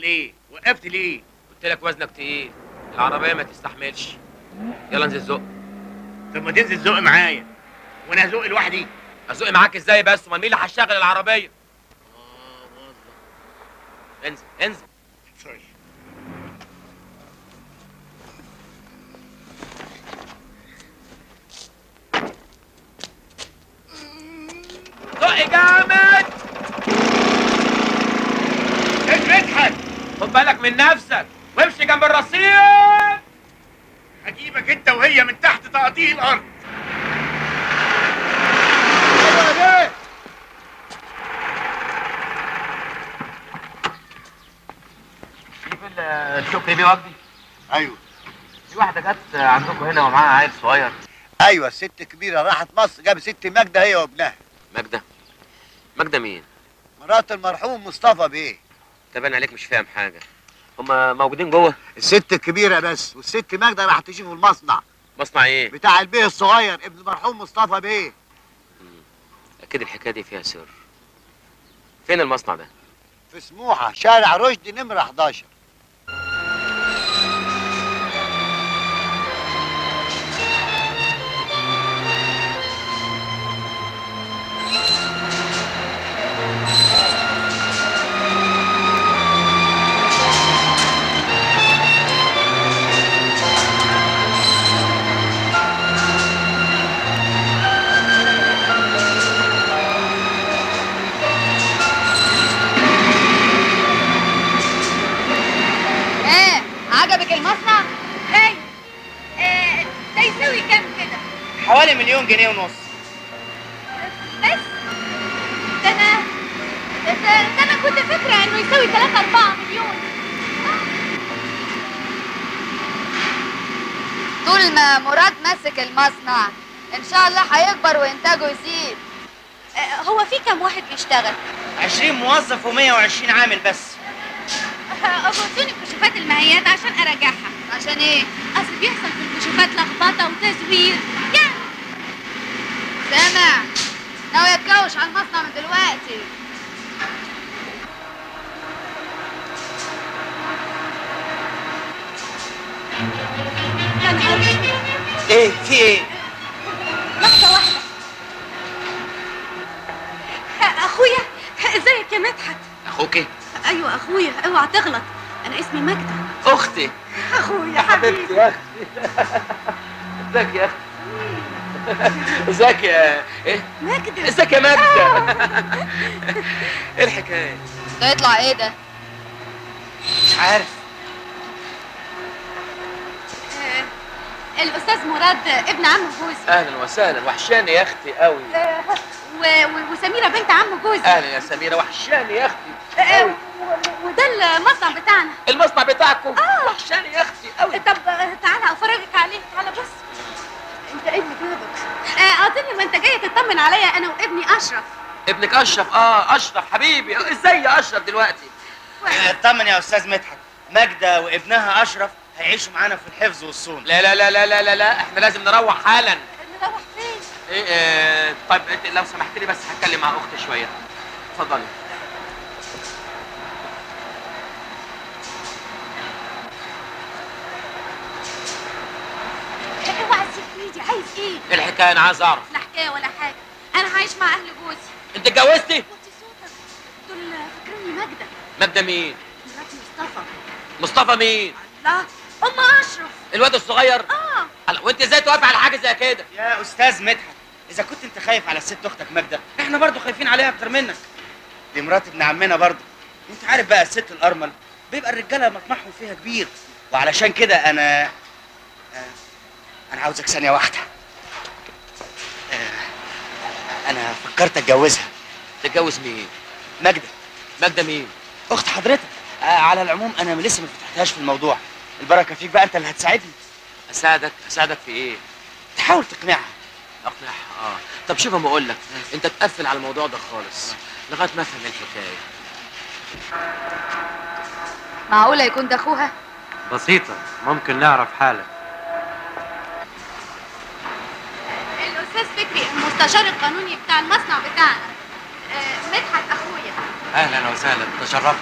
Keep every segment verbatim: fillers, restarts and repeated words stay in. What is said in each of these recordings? بتعمل ايه؟ وقفت ليه؟ قلت لك وزنك تقيل، العربيه ما تستحملش. يلا انزل زق. طب ما تنزل زق معايا. وانا هزق لوحدي؟ هزق معاك ازاي بس؟ امال مين اللي هيشغل العربيه؟ اه والله. انزل انزل. سوري. زق جامد. اضحك. خد بالك من نفسك وامشي جنب الرصيف. هجيبك انت وهي من تحت تقطيع الارض. شوف الشكر بيه وجدي. ايوه. في واحده جت عندكم هنا ومعاها عيل صغير. ايوه الست كبيره راحت مصر جابت ست ماجده هي وابنها. ماجده؟ ماجده مين؟ مرات المرحوم مصطفى بيه. طب انا عليك مش فاهم حاجه. هما موجودين جوه؟ الست الكبيره بس، والست ماجده راح تشوفوا المصنع. مصنع ايه؟ بتاع البيه الصغير ابن المرحوم مصطفى بيه. امم اكيد الحكايه دي فيها سر. فين المصنع ده؟ في سموحه، شارع رشدي نمره احداشر. حوالي مليون جنيه ونص. بس ده انا ده, ده انا كنت فاكره انه يساوي تلاتة أربعة مليون. طول ما مراد ماسك المصنع ان شاء الله هيكبر وانتاجه يزيد. هو في كام واحد بيشتغل؟ عشرين موظف ومية وعشرين عامل بس. ابعتوني كشوفات المعيات عشان اراجعها. عشان ايه؟ اصل بيحصل في الكشوفات لخبطه وتزوير. سامع؟ ناوي اتجوش على المصنع من دلوقتي. ايه في ايه؟ لحظة واحدة. اخويا ازيك يا مدحت؟ اخوكي؟ ايوه اخويا، اوعى تغلط، انا اسمي ماجدة. اختي. اخويا حبيبتي يا اختي. ازيك يا اختي؟ ازيك يا ايه؟ ماجدة. ازيك يا ماجدة؟ ايه الحكاية؟ ده يطلع ايه ده؟ مش عارف. الأستاذ مراد ابن عم جوزي. أهلا وسهلا، وحشاني يا أختي قوي. وسميرة بنت عم جوزي. أهلا يا سميرة، وحشاني يا أختي قوي. وده المصنع بتاعنا. المصنع بتاعكم؟ آه. وحشاني يا أختي قوي. طب تعالى أفرجك عليه، تعالى بص. انت ابني جابك. آه اظن ما انت جاي تطمن عليا انا وابني اشرف. ابنك اشرف؟ اه اشرف حبيبي. ازاي يا اشرف دلوقتي؟ اطمن يا استاذ مدحت، ماجده وابنها اشرف هيعيشوا معانا في الحفظ والصون. لا لا لا لا لا لا احنا لازم نروح حالا. نروح فين؟ ايه آه طيب لو سمحت لي بس هتكلم مع اختي شويه. اتفضلي. عايز ايه؟ ايه الحكايه؟ انا عايز اعرف. لا حكايه ولا حاجه، انا هعيش مع اهل جوزي. انت اتجوزتي؟ وطي صوتك، دول فاكريني ماجده. ماجده مين؟ مرات مصطفى. مصطفى مين؟ الله، ام اشرف. الواد الصغير؟ اه. وانت ازاي توافق على حاجه زي كده؟ يا استاذ مدحت، اذا كنت انت خايف على ست اختك ماجده، احنا برضه خايفين عليها اكتر منك. دي مرات ابن عمنا برضه. انت عارف بقى الست الارمل بيبقى الرجاله مطمحهم فيها كبير، وعلشان كده انا آه أنا عاوزك ثانية واحدة. آه أنا فكرت أتجوزها. تتجوز مين؟ ماجدة. ماجدة مين؟ أخت حضرتك. آه على العموم أنا لسه ما فتحتهاش في الموضوع. البركة فيك بقى، أنت اللي هتساعدني. أساعدك؟ أساعدك في إيه؟ تحاول تقنعها. أقنعها؟ آه. طب شوف أما أقول لك، أنت تقفل على الموضوع ده خالص لغاية ما أفهم الحكاية. معقولة يكون ده أخوها؟ بسيطة، ممكن نعرف حالا. الأستاذ فكري المستشار القانوني بتاع المصنع بتاعنا. مدحت أخويا. أهلا وسهلا، تشرفت.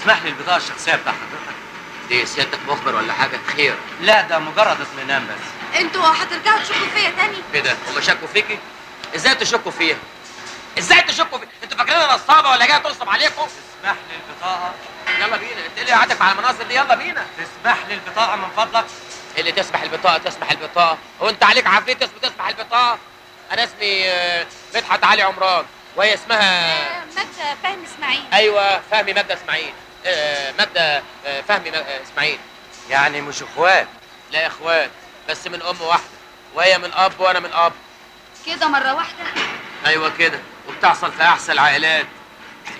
تسمح لي البطاقه الشخصيه بتاع حضرتك؟ دي سيادتك مخبر ولا حاجه؟ خير؟ لا ده مجرد اطمئنان بس. انتوا هترجعوا تشكوا فيا تاني؟ ايه ده؟ هم شكوا فيكي؟ ازاي تشكوا فيا؟ ازاي تشكوا فيا؟ انتوا فاكريني نصابه ولا جايه تنصب عليكم؟ تسمح لي البطاقه. يلا بينا، انت ليه قاعدك مع المناصب دي؟ يلا بينا. تسمح لي البطاقه من فضلك؟ ايه اللي تسمح البطاقه؟ تسمح البطاقه؟ هو انت عليك عفريت اسمه تسمح البطاقه؟ انا اسمي مدحت علي عمران وهي اسمها ماجدة فهمي اسماعيل. ايوه فهمي ماجدة اسماعيل. آه ماجدة آه فهمي آه اسماعيل. يعني مش اخوات؟ لا اخوات بس من ام واحده، وهي من اب وانا من اب. كده مره واحده؟ ايوه كده، وبتحصل في احسن العائلات.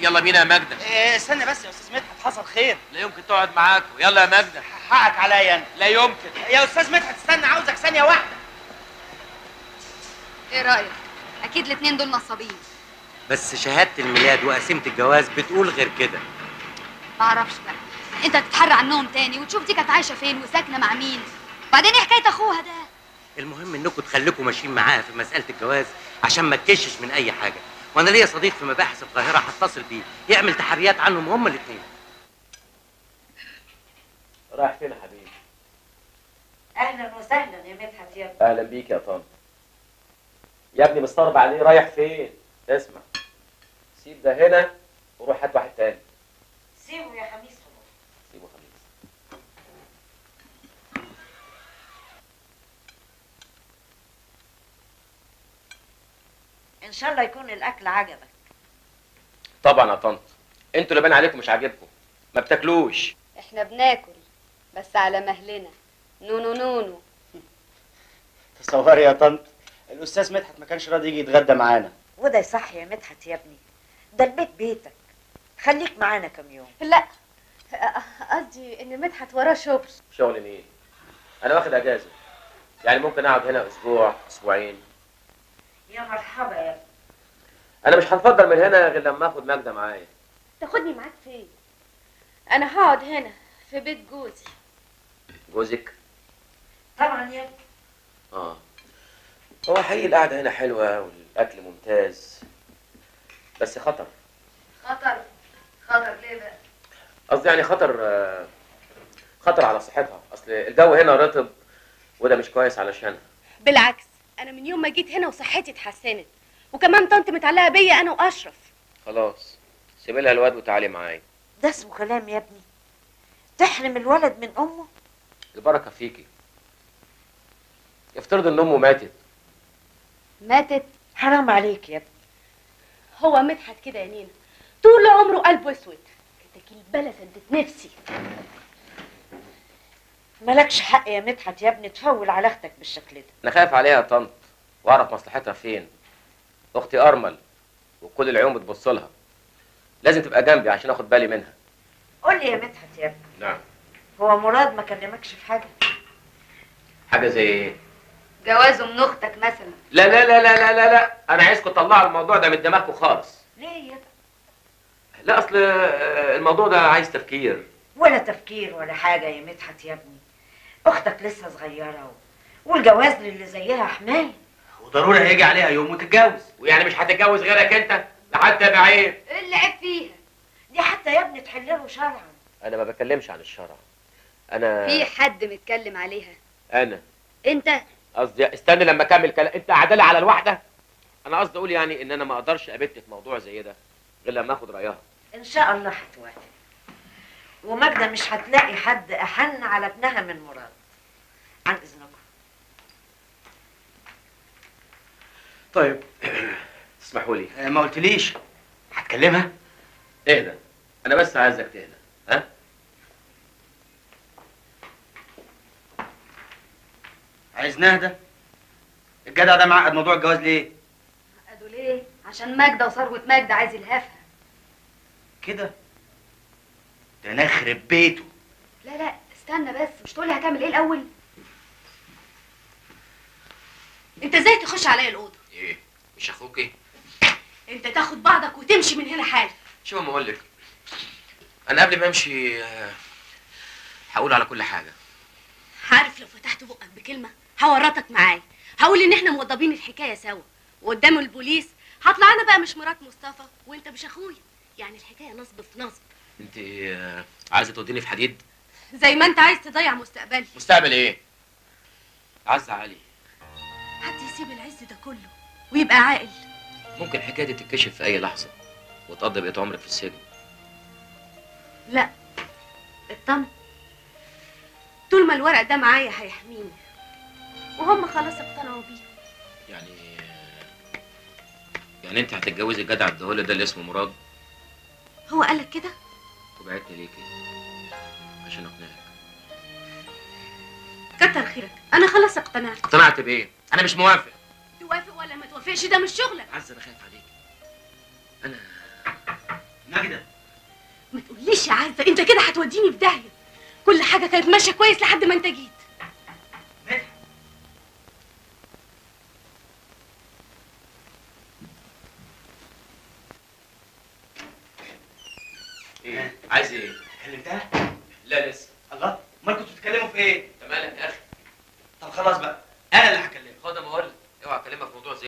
يلا بينا يا ماجدة. ايه استنى بس يا استاذ مدحت، حصل خير. لا يمكن تقعد معاكم. يلا يا ماجدة. حقك عليا انا. لا يمكن يا استاذ مدحت، استنى عاوزك ثانيه واحده. ايه رايك؟ اكيد الاثنين دول نصابين. بس شهاده الميلاد وقسيمه الجواز بتقول غير كده. ما اعرفش بقى، انت هتتحرى عنهم تاني وتشوف دي كانت عايشه فين وساكنه مع مين، وبعدين ايه حكايه اخوها ده؟ المهم انكم تخليكم ماشيين معاها في مساله الجواز عشان ما تكشش من اي حاجه، وانا ليا صديق في مباحث القاهره هتصل بيه يعمل تحريات عنهم هما الاثنين. رايح فين يا حبيبي؟ اهلا وسهلا يا مدحت. يا ابني اهلا بيك يا طنط. يا ابني مستغرب عليه، رايح فين؟ اسمع، سيب ده هنا وروح هات واحد تاني. سيبه يا خميس. سيبه خميس. ان شاء الله يكون الاكل عجبك. طبعا يا طنط، انتوا اللي بان عليكم مش عاجبكم ما بتاكلوش. احنا بناكل بس على مهلنا. نونو نونو. تصوري يا طنط الاستاذ مدحت ما كانش راضي يجي يتغدى معانا. وده يصح يا مدحت يا ابني، ده البيت بيتك، خليك معانا كم يوم. لا قصدي ان مدحت وراه شغل. شغل مين؟ انا واخد اجازه، يعني ممكن اقعد هنا اسبوع اسبوعين. يا مرحبا يا ابني. انا مش هنفضل من هنا غير لما اخد ماجده معايا. تاخدني معاك فين؟ انا هقعد هنا في بيت جوزي. جوزك؟ طبعا يا ابني. اه هو حقيقي القعده هنا حلوه والاكل ممتاز، بس خطر. خطر؟ خطر ليه بقى؟ قصدي يعني خطر، خطر على صحتها، اصل الجو هنا رطب وده مش كويس علشانها. بالعكس انا من يوم ما جيت هنا وصحتي اتحسنت، وكمان طنط متعلقه بيا انا واشرف. خلاص سيبي لها الواد وتعالي معايا. ده اسمه كلام يا ابني، تحرم الولد من امه؟ البركه فيكي. افترض ان امه ماتت. ماتت؟ حرام عليك يا ابني. هو مدحت كده يا نينا طول عمره قلبه اسود، كتاكيل البلة سدت نفسي. مالكش حق يا مدحت يا ابني تفول على اختك بالشكل ده. انا خايف عليها يا طنط واعرف مصلحتها فين. اختي ارمل وكل العيون بتبص لها، لازم تبقى جنبي عشان اخد بالي منها. قول لي يا مدحت يا ابني. نعم. هو مراد ما كلمكش في حاجه؟ حاجه زي ايه؟ جوازه من اختك مثلا. لا لا لا لا لا لا، انا عايزكم تطلعوا الموضوع ده من دماغكم خالص. ليه يا طنط؟ لا اصل الموضوع ده عايز تفكير. ولا تفكير ولا حاجه يا مدحت يا ابني، اختك لسه صغيره والجواز للي زيها حمايه، وضروري هيجي عليها يوم وتتجوز. ويعني مش هتتجوز غيرك انت لحد يا بعيد؟ ايه اللي عيب فيها دي حتى يا ابني تحل له شرعا. انا ما بكلمش عن الشرع. انا في حد متكلم عليها. انا انت قصدي استنى لما اكمل كلام. انت عداله على الواحده. انا قصدي اقول يعني ان انا ما اقدرش ابت في موضوع زي ده غير لما اخد رايها. ان شاء الله هتوافق، وماجده مش هتلاقي حد احن على ابنها من مراد. عن اذنكم. طيب تسمحوا لي. أه ما قلتليش هتكلمها. اهدى، انا بس عايزك تهدى. ها عايز نهدى؟ الجدع ده معقد موضوع الجواز ليه؟ معقده ليه؟ عشان ماجده وثروه ماجده عايز يلهفها كده. ده نخرب بيته. لا لا استنى بس، مش تقولي هتعمل ايه الاول؟ انت ازاي تخش عليا الاوضه؟ ايه مش اخوكي؟ انت تاخد بعضك وتمشي من هنا حالا. شوف ما اقولك، انا قبل ما امشي هقول على كل حاجه. عارف لو فتحت بقك بكلمه هورطك معايا، هقول ان احنا موضبين الحكايه سوا، وقدام البوليس هطلع انا بقى مش مرات مصطفى وانت مش اخويا، يعني الحكايه نصب في نصب انت عايزه توديني في حديد؟ زي ما انت عايز تضيع مستقبلي. مستقبل ايه؟ عزة علي حد يسيب العز ده كله ويبقى عاقل؟ ممكن الحكايه دي تتكشف في اي لحظه وتقضي بقيت عمرك في السجن. لا اطمن، طول ما الورق ده معايا هيحميني، وهم خلاص اقتنعوا بيه. يعني يعني انت هتتجوزي الجدع الدهول ده اللي اسمه مراد؟ هو قالك كده؟ وبعتني ليكي عشان اقنعك. كتر خيرك، انا خلاص اقتنعت. اقتنعت بايه؟ انا مش موافق. توافق ولا ما توافقش ده مش شغلك. عزة انا خايف عليك. انا ماجدة ما تقوليش يا عزة، انت كده هتوديني في داهية. كل حاجة كانت ماشية كويس لحد ما انت جيت. مدحت ايه؟ عايز ايه؟ كلمتها؟ لا لسه. الله، امال كنتوا بتتكلموا في ايه؟ انت مالك يا اخي؟ طب خلاص بقى، انا اللي